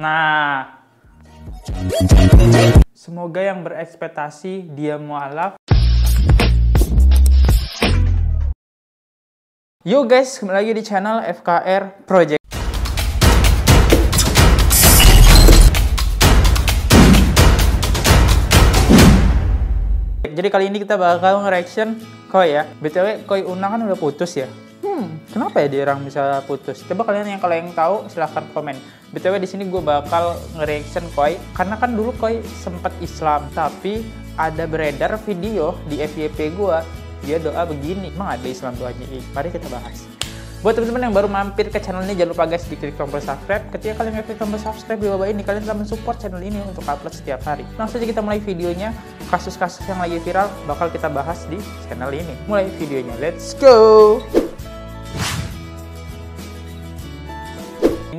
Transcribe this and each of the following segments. Nah, semoga yang berekspektasi dia mualaf. Yo guys, kembali lagi di channel FKR Project. Jadi kali ini kita bakal nge-reaction Khoi ya. BTW Khoi Una kan udah putus ya. Kenapa ya diorang bisa putus? Coba kalian yang tahu silahkan komen. BTW di sini gue bakal nge-reaction Khoi karena kan dulu Khoi sempat Islam, tapi ada beredar video di FYP gue dia doa begini. Emang ada Islam doanya? Mari kita bahas. Buat teman-teman yang baru mampir ke channel ini, jangan lupa guys diklik tombol subscribe. Ketika kalian klik tombol subscribe di bawah ini, kalian telah mensupport channel ini untuk upload setiap hari. Langsung aja kita mulai videonya. Kasus-kasus yang lagi viral bakal kita bahas di channel ini. Mulai videonya, let's go!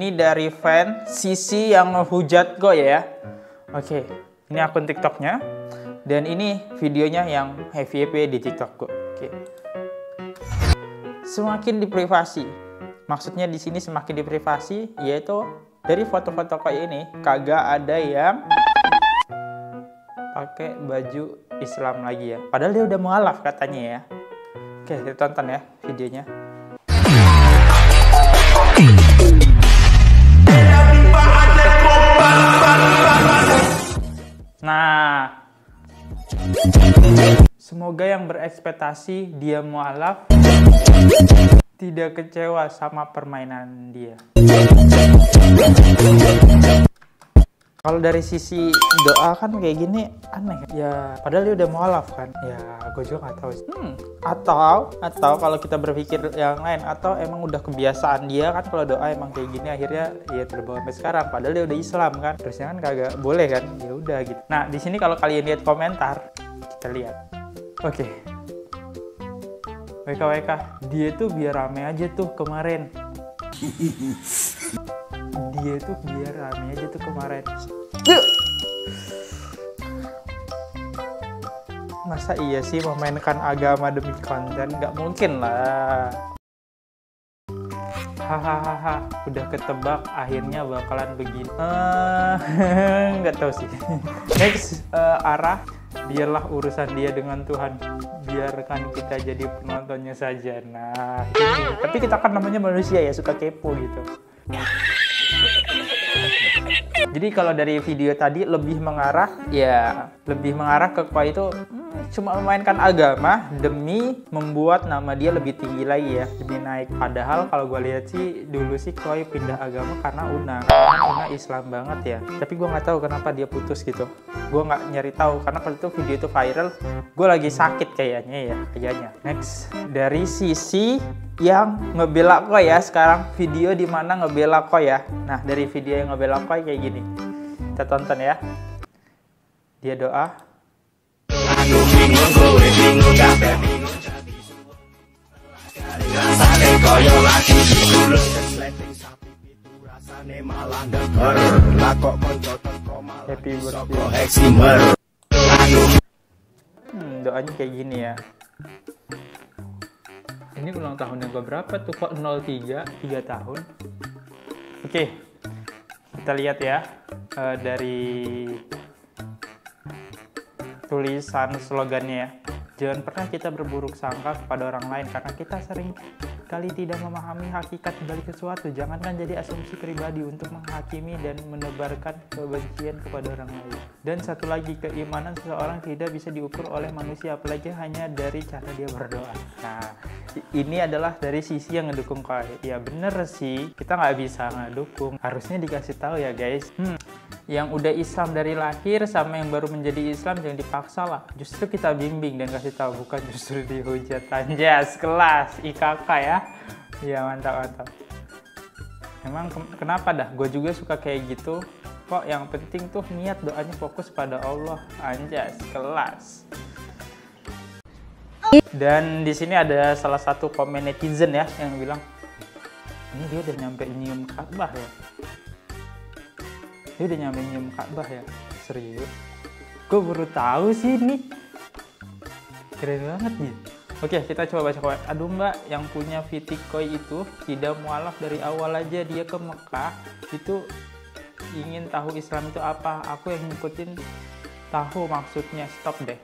Ini dari fan Sisi yang ngehujat Khoi ya. Oke, ini akun TikToknya. Dan ini videonya yang FYP di TikTok gue. Oke. Semakin diprivasi, maksudnya di sini semakin diprivasi, yaitu dari foto-foto kayak ini kagak ada yang pakai baju Islam lagi ya. Padahal dia udah mualaf katanya ya. Oke, kita tonton ya videonya. Nah, semoga yang berekspektasi dia mualaf tidak kecewa sama permainan dia. Kalau dari sisi doa kan kayak gini aneh ya, padahal dia udah mualaf kan ya. Gue juga nggak tahu. Atau kalau kita berpikir yang lain, atau emang udah kebiasaan dia kan kalau doa emang kayak gini, akhirnya ya terbawa sampai sekarang padahal dia udah Islam kan, terusnya kan kagak boleh kan, ya udah gitu. Nah di sini kalau kalian lihat komentar, kita lihat. Oke. WKWK, dia tuh biar rame aja tuh kemarin. Masa iya sih memainkan agama demi konten? Gak mungkin lah. Hahaha, udah ketebak akhirnya bakalan begini. Gak tahu sih. Next, arah. Biarlah urusan dia dengan Tuhan, biarkan kita jadi penontonnya saja. Nah, ini. Tapi kita kan namanya manusia ya, suka kepo gitu. Jadi kalau dari video tadi lebih mengarah ya, lebih mengarah ke Khoi itu cuma memainkan agama demi membuat nama dia lebih tinggi lagi ya, demi naik. Padahal kalau gue lihat sih dulu sih Khoi pindah agama karena Una. Karena Una Islam banget ya. Tapi gue nggak tahu kenapa dia putus gitu. Gue nggak nyari tahu karena kalau itu video itu viral, gue lagi sakit kayaknya ya, Next, dari Sisi yang ngebela Khoi ya. Sekarang video dimana ngebela Khoi ya. Nah dari video yang ngebela Khoi kayak gini, kita tonton ya. Dia doa. Happy birthday. Doanya kayak gini ya. Ini ulang tahunnya gue berapa tuh, kok 03, 3 tahun. Oke, kita lihat ya dari tulisan slogannya ya. Jangan pernah kita berburuk sangka kepada orang lain karena kita sering kali tidak memahami hakikat dari sesuatu. Jangankan jadi asumsi pribadi untuk menghakimi dan menebarkan kebencian kepada orang lain. Dan satu lagi, keimanan seseorang tidak bisa diukur oleh manusia, apalagi hanya dari cara dia berdoa. Nah, ini adalah dari Sisi yang ngedukung Khoi. Ya bener sih, kita nggak bisa ngedukung. Harusnya dikasih tahu ya guys. Yang udah Islam dari lahir sama yang baru menjadi Islam jangan dipaksa lah. Justru kita bimbing dan kasih tahu, bukan justru dihujat. Anjas, kelas IKK ya. Iya mantap. Emang kenapa dah? Gue juga suka kayak gitu. Kok yang penting tuh niat doanya fokus pada Allah. Anjas kelas. Dan di sini ada salah satu komen netizen ya yang bilang, ini dia udah nyampe nyium Ka'bah ya. Dia udah nyampe nyium Ka'bah ya. Serius? Gue baru tahu sih ini. Keren banget nih. Oke, kita coba baca komen. Aduh mbak, yang punya Khoi itu tidak mualaf dari awal aja dia ke Mekah. Itu ingin tahu Islam itu apa, aku yang ngikutin tahu maksudnya. Stop deh.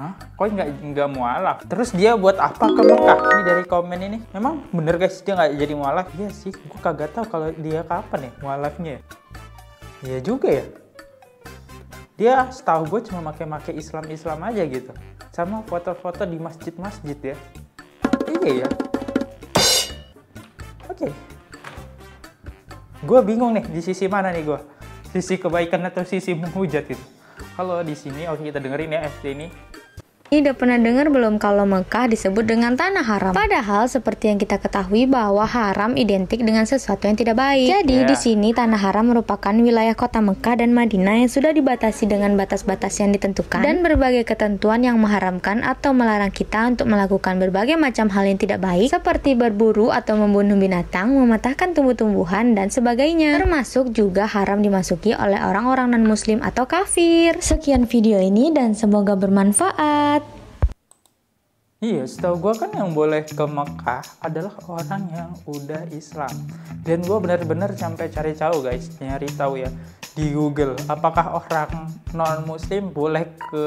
Hah? Khoi nggak mualaf? Terus dia buat apa ke Mekah? Ini dari komen ini. Memang bener guys, dia nggak jadi mualaf? Iya sih, gue kagak tahu kalau dia kapan ya mualafnya. Iya juga ya. Dia setahu gue cuma pakai Islam aja gitu. Sama foto-foto di masjid-masjid ya. Iya ya. Oke. Gue bingung nih di sisi mana nih gue. Sisi kebaikan atau sisi menghujat gitu. Kalau di sini, oke kita dengerin ya FT ini. Ini udah pernah dengar belum kalau Mekah disebut dengan tanah haram? Padahal seperti yang kita ketahui bahwa haram identik dengan sesuatu yang tidak baik. Jadi di sini tanah haram merupakan wilayah kota Mekah dan Madinah yang sudah dibatasi dengan batas-batas yang ditentukan dan berbagai ketentuan yang mengharamkan atau melarang kita untuk melakukan berbagai macam hal yang tidak baik seperti berburu atau membunuh binatang, mematahkan tumbuh-tumbuhan dan sebagainya. Termasuk juga haram dimasuki oleh orang-orang non-muslim atau kafir. Sekian video ini dan semoga bermanfaat. Iya, setahu gue kan yang boleh ke Mekah adalah orang yang udah Islam. Dan gue bener-bener sampai cari tahu guys, nyari tahu ya di Google. Apakah orang non-muslim boleh ke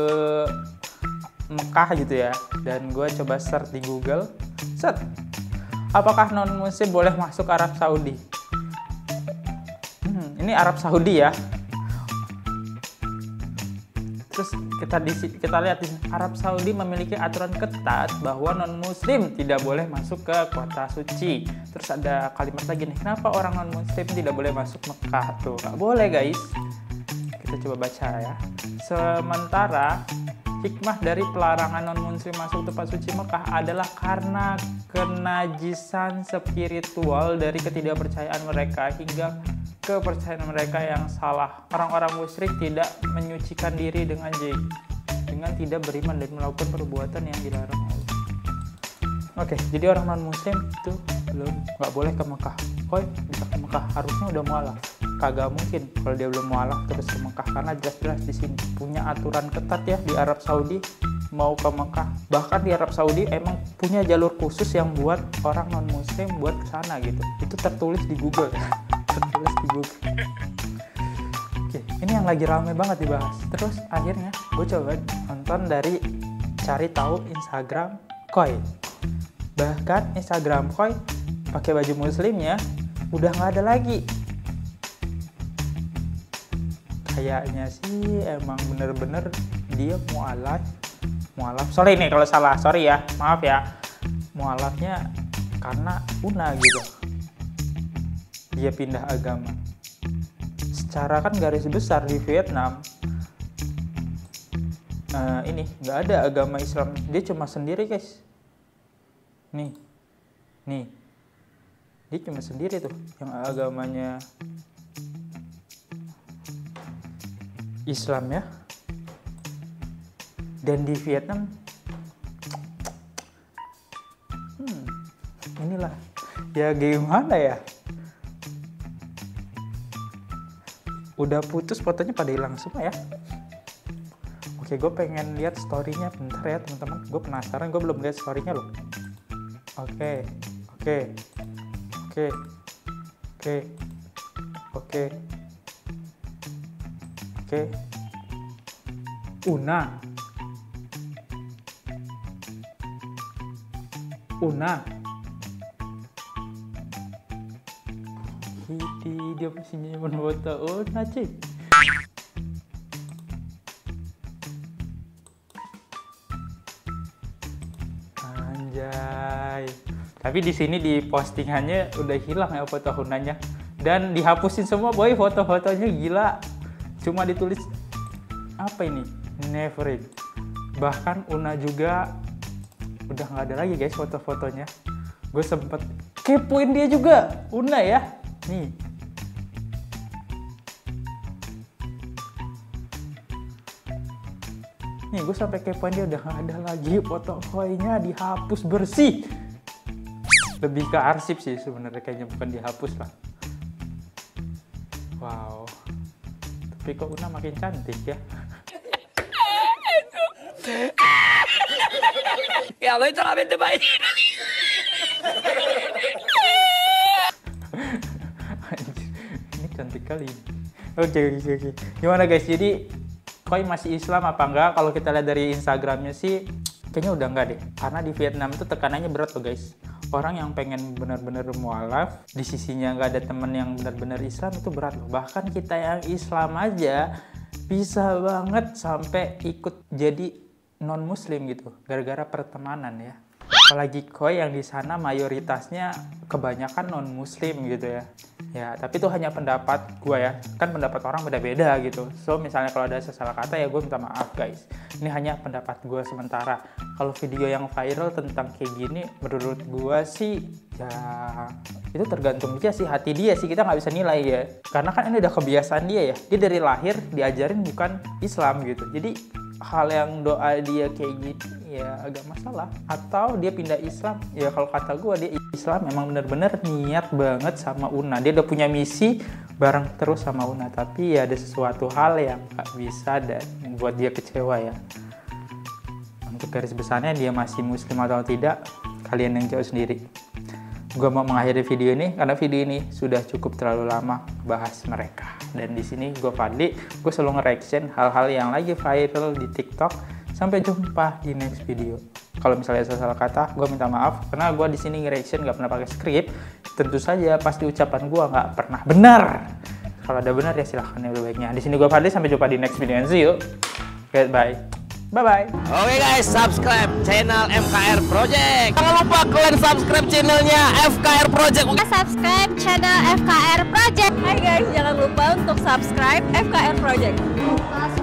Mekah gitu ya? Dan gue coba search di Google. Set, apakah non-muslim boleh masuk Arab Saudi? Ini Arab Saudi ya. Terus kita lihat di sini, Arab Saudi memiliki aturan ketat bahwa non-muslim tidak boleh masuk ke kota suci. Terus ada kalimat lagi nih, kenapa orang non-muslim tidak boleh masuk Mekah? Tuh, nggak boleh guys. Kita coba baca ya. Sementara hikmah dari pelarangan non-muslim masuk tempat suci Mekah adalah karena kenajisan spiritual dari ketidakpercayaan mereka hingga kepercayaan mereka yang salah. Orang-orang musyrik tidak menyucikan diri dengan tidak beriman dan melakukan perbuatan yang dilarang. Oke, jadi orang non-muslim itu belum nggak boleh ke Mekah. Khoi bisa ke Mekah, harusnya udah mualaf. Kagak mungkin kalau dia belum mualaf terus ke Mekah, karena jelas-jelas di sini punya aturan ketat ya di Arab Saudi mau ke Mekah. Bahkan di Arab Saudi emang punya jalur khusus yang buat orang non-muslim buat kesana gitu. Itu tertulis di Google. Oke, ini yang lagi rame banget dibahas. Terus akhirnya gue coba nonton dari cari tahu Instagram Khoi. Bahkan Instagram Khoi pakai baju muslimnya udah nggak ada lagi. Kayaknya sih emang bener-bener dia mualaf. Sorry nih kalau salah, sorry ya, maaf ya. Mualafnya karena Una gitu. Dia pindah agama. Secara kan garis besar di Vietnam ini nggak ada agama Islam. Dia cuma sendiri guys. Nih dia cuma sendiri tuh yang agamanya Islam ya. Dan di Vietnam inilah ya gimana ya. Udah putus, fotonya pada hilang semua ya. Oke, gue pengen lihat story-nya bentar ya teman-teman. Gue penasaran, gue belum lihat story-nya loh. Oke. Una. Dia masih nyimpen foto Una cik. Anjay. Tapi di sini di postingannya udah hilang ya foto Unanya dan dihapusin semua boy foto-fotonya gila. Cuma ditulis apa ini? Never it. Bahkan Una juga udah nggak ada lagi guys foto-fotonya. Gue sempet kepoin dia juga Una ya. Nih. Nih, gue sampai kepoin dia udah gak ada lagi foto Khoi-nya, dihapus bersih. Lebih ke arsip sih sebenarnya kayaknya, bukan dihapus lah. Wow. Tapi kok Una makin cantik ya? Ya, lo itu cantik kali. Oke. Gimana guys, jadi Khoi masih Islam apa enggak? Kalau kita lihat dari Instagramnya sih kayaknya udah enggak deh, karena di Vietnam itu tekanannya berat loh guys. Orang yang pengen bener-bener mualaf, di sisinya nggak ada temen yang bener-bener Islam, itu berat loh. Bahkan kita yang Islam aja bisa banget sampai ikut jadi non-muslim gitu, gara-gara pertemanan ya. Apalagi Khoi yang di sana mayoritasnya kebanyakan non-muslim gitu ya. Ya, tapi itu hanya pendapat gue ya. Kan pendapat orang beda-beda gitu. So, misalnya kalau ada salah kata ya gue minta maaf guys. Ini hanya pendapat gue sementara. Kalau video yang viral tentang kayak gini, menurut gue sih ya itu tergantung dia sih, hati dia sih. Kita nggak bisa nilai ya. Karena kan ini udah kebiasaan dia ya. Dia dari lahir diajarin bukan Islam gitu. Jadi hal yang doa dia kayak gini ya agak masalah. Atau dia pindah Islam ya, kalau kata gue dia Islam memang bener-bener niat banget sama Una. Dia udah punya misi bareng terus sama Una, tapi ya ada sesuatu hal yang gak bisa dan yang buat dia kecewa ya. Untuk garis besarnya dia masih muslim atau tidak, kalian yang jauh sendiri. Gue mau mengakhiri video ini karena video ini sudah cukup terlalu lama bahas mereka. Dan di sini gue Fadly, gue selalu nge-reaction hal-hal yang lagi viral di TikTok. Sampai jumpa di next video. Kalau misalnya salah kata, gue minta maaf karena gue di sini nge-reaction nggak pernah pakai skrip. Tentu saja pasti ucapan gue nggak pernah benar. Kalau ada benar ya silahkan ya baiknya. Di sini gue Fadly, sampai jumpa di next video and see you. Goodbye. Bye-bye. Oke guys, subscribe channel FKR Project. Jangan lupa kalian subscribe channelnya FKR Project. Subscribe channel FKR Project. Hai guys, jangan lupa untuk subscribe FKR Project.